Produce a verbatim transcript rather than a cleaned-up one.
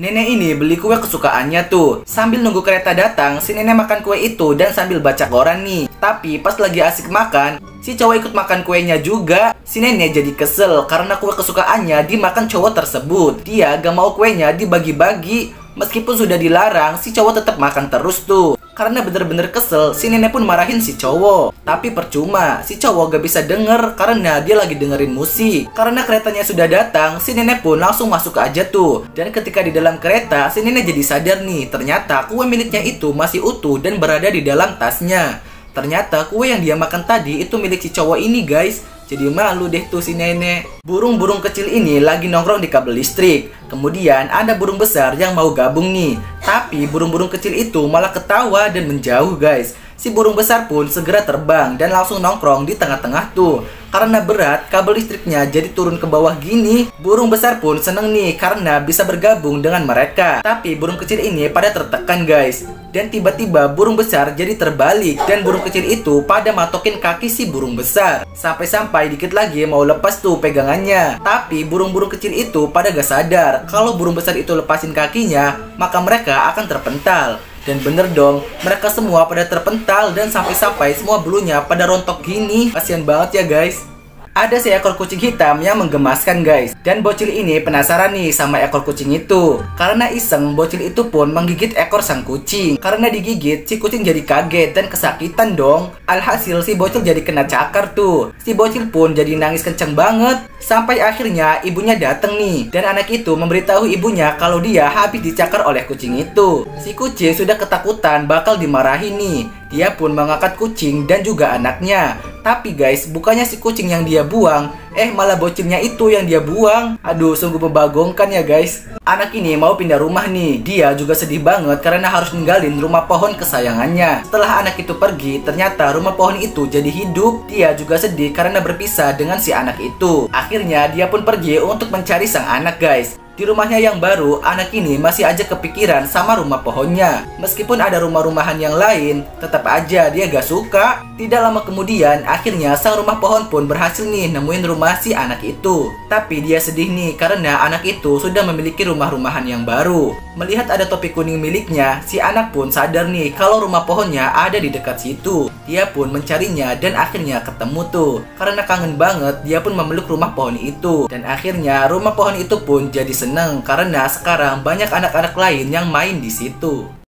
Nenek ini beli kue kesukaannya tuh. Sambil nunggu kereta datang, si nenek makan kue itu dan sambil baca koran nih. Tapi pas lagi asik makan, si cowok ikut makan kuenya juga. Si nenek jadi kesel karena kue kesukaannya dimakan cowok tersebut. Dia gak mau kuenya dibagi-bagi. Meskipun sudah dilarang, si cowok tetap makan terus tuh. Karena bener-bener kesel, si nenek pun marahin si cowok. Tapi percuma, si cowok gak bisa denger karena dia lagi dengerin musik. Karena keretanya sudah datang, si nenek pun langsung masuk aja tuh. Dan ketika di dalam kereta, si nenek jadi sadar nih, ternyata kue miliknya itu masih utuh dan berada di dalam tasnya. Ternyata kue yang dia makan tadi itu milik si cowok ini guys. Jadi malu deh tuh si nenek. Burung-burung kecil ini lagi nongkrong di kabel listrik. Kemudian ada burung besar yang mau gabung nih. Tapi burung-burung kecil itu malah ketawa dan menjauh guys. Si burung besar pun segera terbang dan langsung nongkrong di tengah-tengah tuh. Karena berat, kabel listriknya jadi turun ke bawah gini. Burung besar pun seneng nih karena bisa bergabung dengan mereka. Tapi burung kecil ini pada tertekan guys. Dan tiba-tiba burung besar jadi terbalik. Dan burung kecil itu pada matokin kaki si burung besar. Sampai-sampai dikit lagi mau lepas tuh pegangannya. Tapi burung-burung kecil itu pada gak sadar. Kalau burung besar itu lepasin kakinya, maka mereka akan terpental. Dan bener dong, mereka semua pada terpental. Dan sampai-sampai semua bulunya pada rontok gini. Kasian banget ya guys. Ada seekor kucing hitam yang menggemaskan guys. Dan bocil ini penasaran nih sama ekor kucing itu. Karena iseng, bocil itu pun menggigit ekor sang kucing. Karena digigit, si kucing jadi kaget dan kesakitan dong. Alhasil si bocil jadi kena cakar tuh. Si bocil pun jadi nangis kenceng banget. Sampai akhirnya ibunya dateng nih. Dan anak itu memberitahu ibunya kalau dia habis dicakar oleh kucing itu. Si kucing sudah ketakutan bakal dimarahi nih. Dia pun mengangkat kucing dan juga anaknya. Tapi guys, bukannya si kucing yang dia buang, eh malah bocilnya itu yang dia buang. Aduh, sungguh membagongkan ya guys. Anak ini mau pindah rumah nih. Dia juga sedih banget karena harus ninggalin rumah pohon kesayangannya. Setelah anak itu pergi, ternyata rumah pohon itu jadi hidup. Dia juga sedih karena berpisah dengan si anak itu. Akhirnya dia pun pergi untuk mencari sang anak guys. Di rumahnya yang baru, anak ini masih aja kepikiran sama rumah pohonnya. Meskipun ada rumah-rumahan yang lain, tetap aja dia gak suka. Tidak lama kemudian, akhirnya sang rumah pohon pun berhasil nih nemuin rumah si anak itu. Tapi dia sedih nih karena anak itu sudah memiliki rumah-rumahan yang baru. Melihat ada topi kuning miliknya, si anak pun sadar nih kalau rumah pohonnya ada di dekat situ. Dia pun mencarinya dan akhirnya ketemu tuh. Karena kangen banget, dia pun memeluk rumah pohon itu. Dan akhirnya rumah pohon itu pun jadi senang karena sekarang banyak anak-anak lain yang main di situ.